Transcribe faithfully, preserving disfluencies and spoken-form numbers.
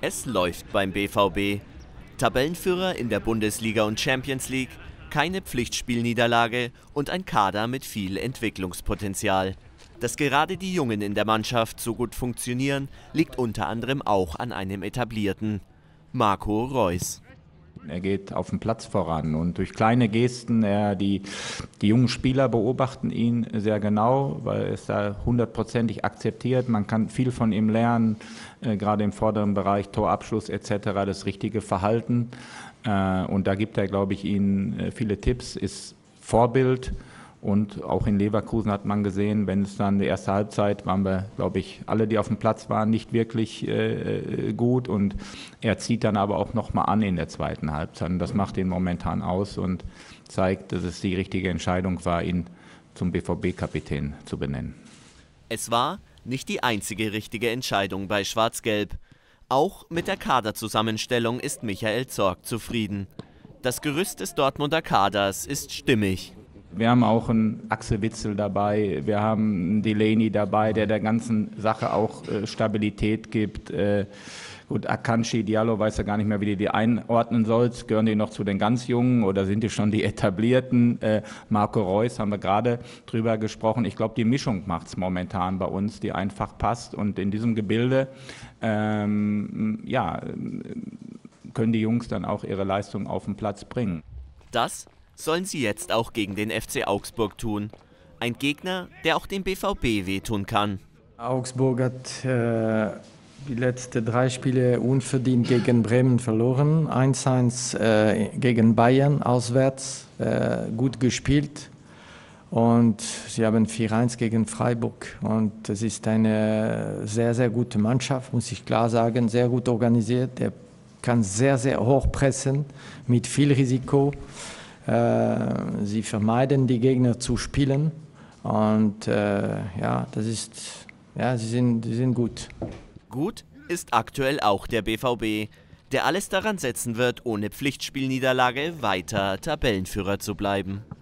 Es läuft beim B V B. Tabellenführer in der Bundesliga und Champions League, keine Pflichtspielniederlage und ein Kader mit viel Entwicklungspotenzial. Dass gerade die Jungen in der Mannschaft so gut funktionieren, liegt unter anderem auch an einem etablierten Marco Reus. Er geht auf dem Platz voran und durch kleine Gesten, er, die, die jungen Spieler beobachten ihn sehr genau, weil er ist da hundertprozentig akzeptiert. Man kann viel von ihm lernen, äh, gerade im vorderen Bereich, Torabschluss et cetera, das richtige Verhalten. Äh, und da gibt er, glaube ich, ihnen viele Tipps, ist Vorbild. Und auch in Leverkusen hat man gesehen, wenn es dann die erste Halbzeit, waren wir, glaube ich, alle, die auf dem Platz waren, nicht wirklich äh, gut. Und er zieht dann aber auch nochmal an in der zweiten Halbzeit. Und das macht ihn momentan aus und zeigt, dass es die richtige Entscheidung war, ihn zum B V B-Kapitän zu benennen. Es war nicht die einzige richtige Entscheidung bei Schwarz-Gelb. Auch mit der Kaderzusammenstellung ist Michael Zorc zufrieden. Das Gerüst des Dortmunder Kaders ist stimmig. Wir haben auch einen Axel Witzel dabei, wir haben einen Delaney dabei, der der ganzen Sache auch äh, Stabilität gibt. Äh, gut, Akanchi Diallo weiß ja gar nicht mehr, wie du die einordnen sollst. Gehören die noch zu den ganz Jungen oder sind die schon die Etablierten? Äh, Marco Reus haben wir gerade drüber gesprochen. Ich glaube, die Mischung macht es momentan bei uns, die einfach passt. Und in diesem Gebilde, ähm, ja, können die Jungs dann auch ihre Leistung auf den Platz bringen. Das sollen sie jetzt auch gegen den F C Augsburg tun. Ein Gegner, der auch dem B V B wehtun kann. Augsburg hat äh, die letzten drei Spiele unverdient gegen Bremen verloren. eins zu eins äh, gegen Bayern auswärts, äh, gut gespielt. Und sie haben vier eins gegen Freiburg. Und es ist eine sehr, sehr gute Mannschaft, muss ich klar sagen. Sehr gut organisiert. Der kann sehr, sehr hoch pressen, mit viel Risiko. Sie vermeiden, die Gegner zu spielen, und äh, ja, das ist, ja, sie sind, sie sind gut. Gut ist aktuell auch der B V B, der alles daran setzen wird, ohne Pflichtspielniederlage weiter Tabellenführer zu bleiben.